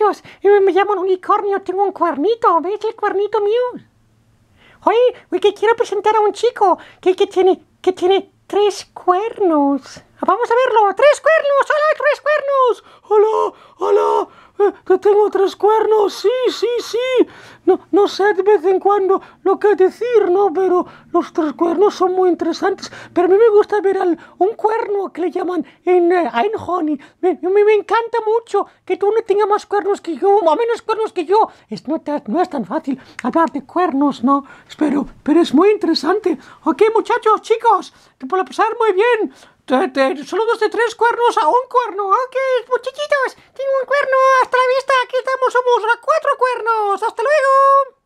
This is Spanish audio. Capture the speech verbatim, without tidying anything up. muchachos, me llamo un unicornio, tengo un cuernito, ¿ves el cuernito mío? Oye, que quiero presentar a un chico que, que tiene, que tiene tres cuernos. Vamos a verlo, tres cuernos, hola, tres cuernos. Hola, hola, eh, que tengo tres cuernos, sí, sí, sí. No, no sé de vez en cuando lo que decir, ¿no? Pero los tres cuernos son muy interesantes. Pero a mí me gusta ver al, un cuerno que le llaman en eh, Einhorn. Me, me, me encanta mucho que tú no tengas más cuernos que yo, o menos cuernos que yo. Es, no, no es tan fácil hablar de cuernos, ¿no? Pero, pero es muy interesante. Ok, muchachos, chicos, te puedo pasar muy bien. De, de, solo dos de tres cuernos a un cuerno. Ok, muchachitos, tengo un cuerno. Hasta la vista, aquí estamos, somos cuatro cuernos. Hasta luego.